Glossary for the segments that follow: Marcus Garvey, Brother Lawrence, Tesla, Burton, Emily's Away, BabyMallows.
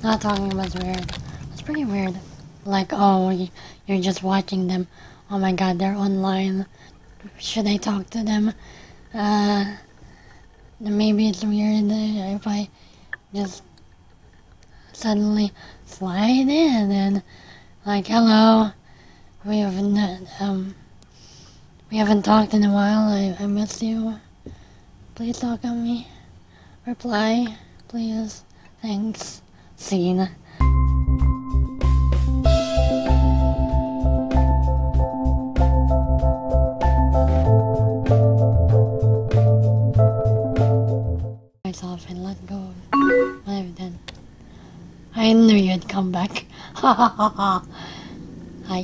Not talking about is weird. It's pretty weird. Like, oh, you're just watching them. Oh my god, they're online. Should I talk to them? Maybe it's weird if I just suddenly slide in and like, hello, we haven't talked in a while. I miss you. Please talk on me. Reply, please. Thanks. Scene. Myself and let go. What have you done? I knew you'd come back. Ha ha ha ha. Hi.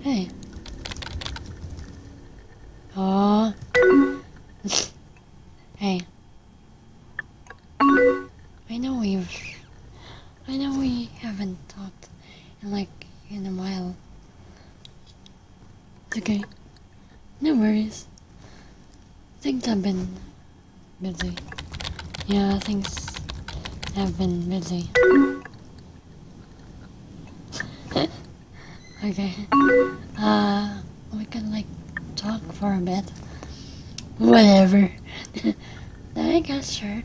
Hey. Oh. Hey. I know we haven't talked in like in a while. It's okay. No worries. Things have been busy. Yeah, things have been busy. Okay. We can like talk for a bit. Whatever. I guess, sure.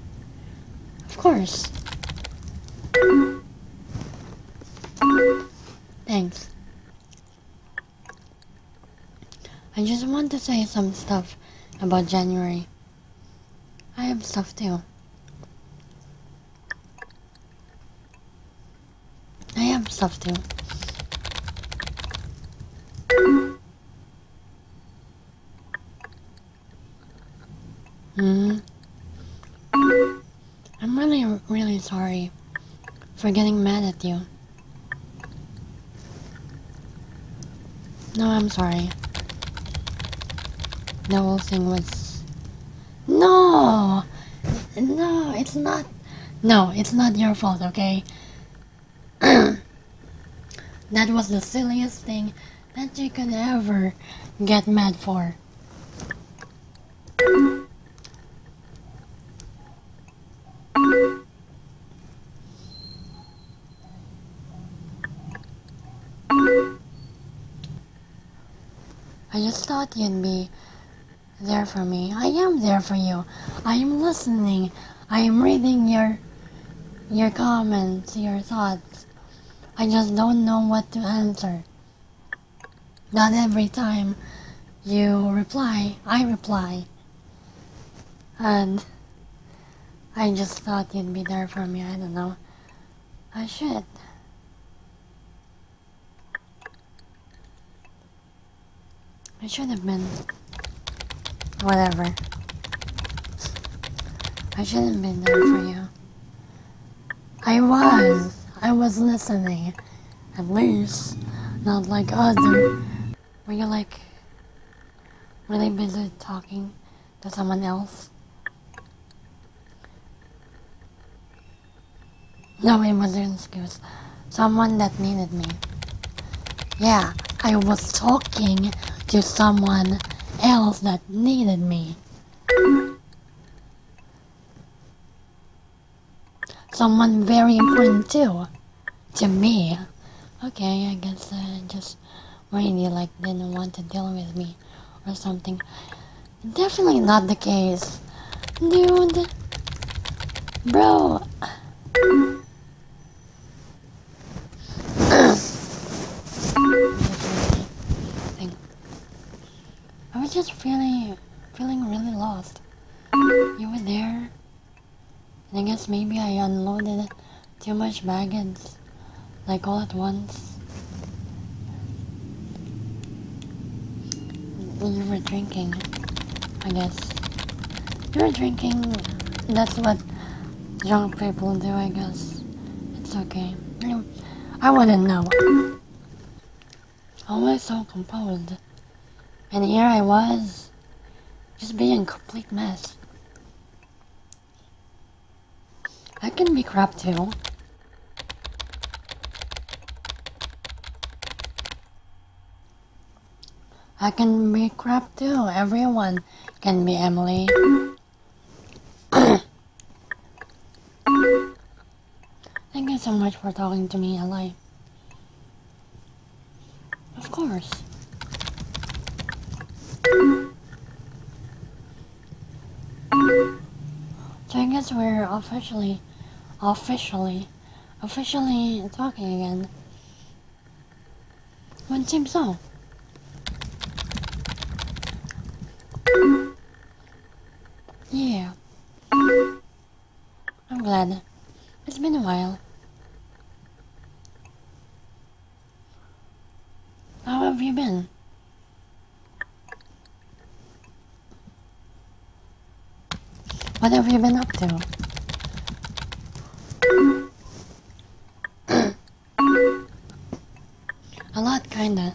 Of course. Thanks. I just want to say some stuff about January. I have stuff too. I'm really sorry for getting mad at you. No, I'm sorry. The whole thing was... No! No, it's not... No, it's not your fault, okay? That was the silliest thing that you could ever get mad for. I just thought you'd be there for me. I am there for you. I am listening. I am reading your comments, your thoughts. I just don't know what to answer. Not every time you reply, I reply. And I just thought you'd be there for me. I don't know. I should. I should have been. Whatever. I shouldn't have been there for you. I was. I was listening. At least. Not like other. Were you like really busy talking to someone else? No, it was an excuse. Someone that needed me. Yeah, I was talking to someone else that needed me. Someone very important too. To me. Okay, I guess I just really like didn't want to deal with me or something. Definitely not the case. Dude. Bro. I was just feeling really lost. You were there. And I guess maybe I unloaded too much baggage, like all at once. You were drinking, I guess. You were drinking, that's what drunk people do, I guess. It's okay. I wouldn't know. Always so composed. And here I was, just being a complete mess. I can be crap too. I can be crap too. Everyone can be Emily. Thank you so much for talking to me, Ellie. Of course. So I guess we're officially talking again. Would seem so. Yeah. I'm glad. It's been a while. How have you been? What have you been up to? A lot, kinda.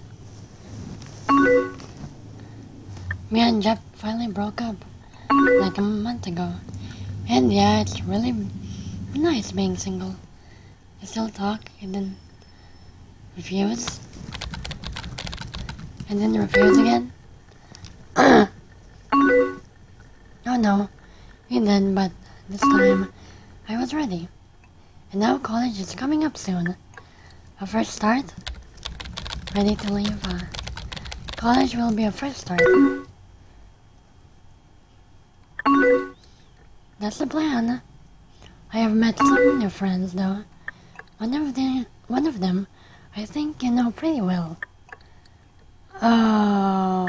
Me and Jeff finally broke up like a month ago. And yeah, it's really nice being single. You still talk and then refuse. And then refuse again. Oh no. And then, but this time, I was ready. And now college is coming up soon. A fresh start. Ready to leave. College will be a fresh start. That's the plan. I have met some new friends, though. One of them, I think you know pretty well. Oh,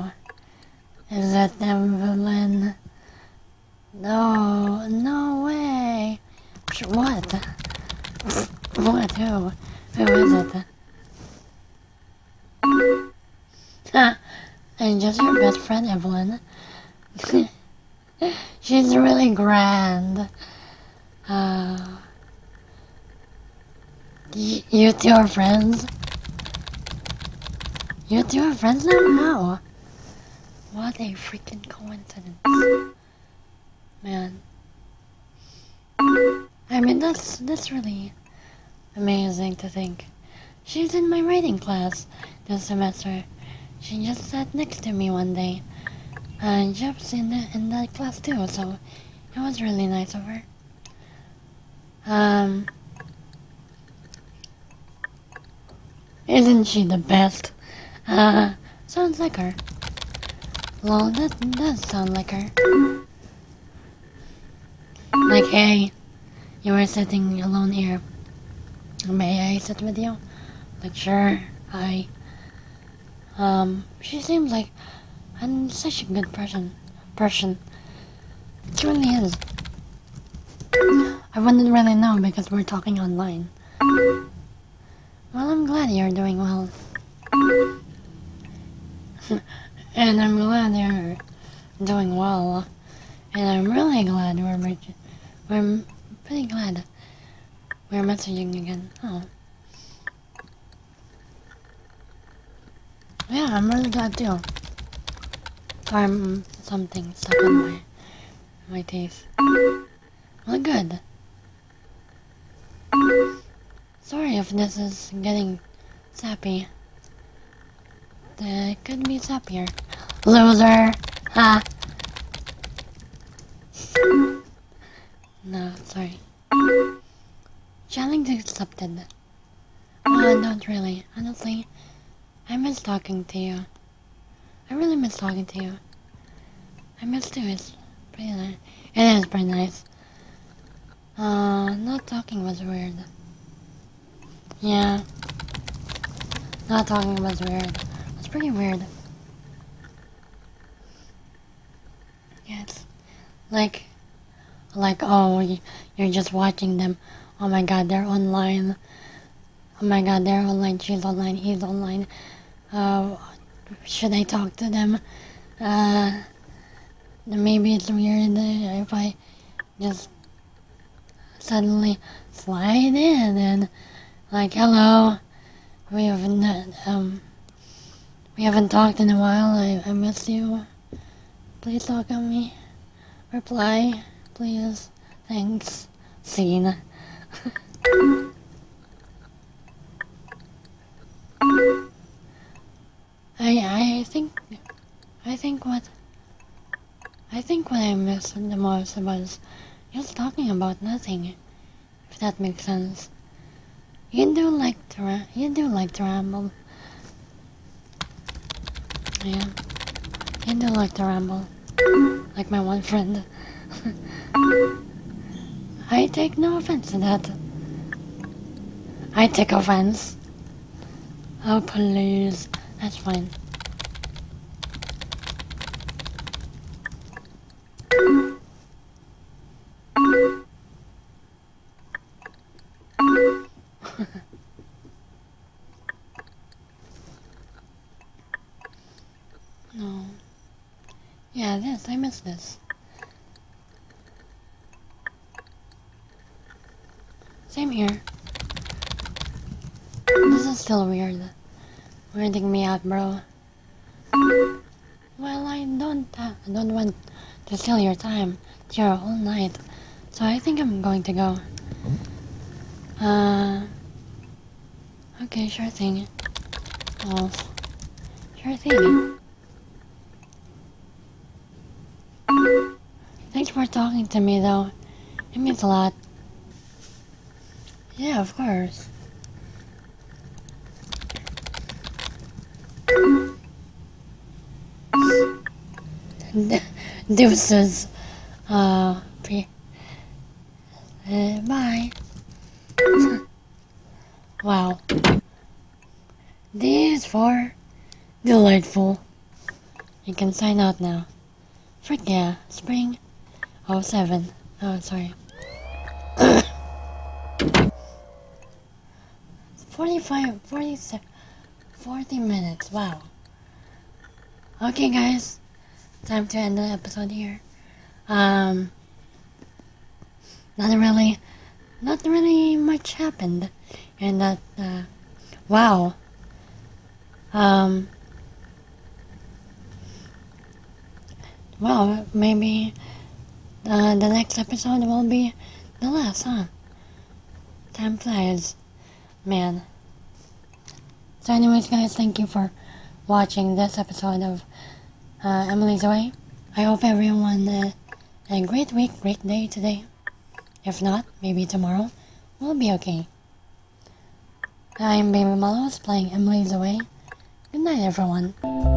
is that Evelyn? No, no way! What? What? Who? Who is it? Ha! I'm just your best friend, Evelyn. She's really grand. You two are friends? You two are friends now? No. What a freaking coincidence. Man, I mean that's really amazing to think. She's in my writing class this semester. She just sat next to me one day, and Jeff's in that class too. So it was really nice of her. Isn't she the best? Sounds like her. Lol, that does sound like her. Like, hey, you were sitting alone here. May I sit with you? Like, sure, I. She seems like I'm such a good person. She really is. I wouldn't really know because we're talking online. Well, I'm glad you're doing well. And I'm glad you're doing well. And I'm really glad we're pretty glad we're messaging again. Oh. Yeah, I'm really glad too. Farm something stuck on my teeth. Well, good. Sorry if this is getting sappy. It could be sappier. Loser! Ha! No, sorry. Challenge accepted. Not really. Honestly, I miss talking to you. I really miss talking to you. I miss too. It's pretty nice. It is pretty nice. Not talking was weird. Yeah. Not talking was weird. It's pretty weird. Yeah, it's like... oh, you're just watching them. Oh my god, they're online. Oh my god, they're online. She's online. He's online. Should I talk to them? Maybe it's weird if I just suddenly slide in and like, hello. We haven't talked in a while. I miss you. Please talk on me. Reply. Please, thanks, scene. I think what I miss the most was just talking about nothing, if that makes sense. You do like to ramble. Yeah. You do like to ramble. Like my one friend. I take no offense to that. I take offense. Oh, please. That's fine. No. Yeah, this. I miss this. Same here. This is still weird. Weirding me out, bro. Well, I don't want to steal your time. It's your whole night. So I think I'm going to go. Okay, sure thing. Oh, sure thing. Thanks for talking to me, though. It means a lot. Yeah, of course. Deuces. Bye. Wow. These four. Delightful. You can sign out now. Frick yeah. Spring. Oh, 07. Oh, sorry. 40 minutes. Wow. Okay, guys. Time to end the episode here. Not really much happened in that, wow. Well, maybe the next episode will be the last, huh? Time flies, man. So anyways, guys, thank you for watching this episode of Emily's Away. I hope everyone had a great week, great day today. If not, maybe tomorrow will be okay. I'm BabyMallows playing Emily's Away. Good night, everyone.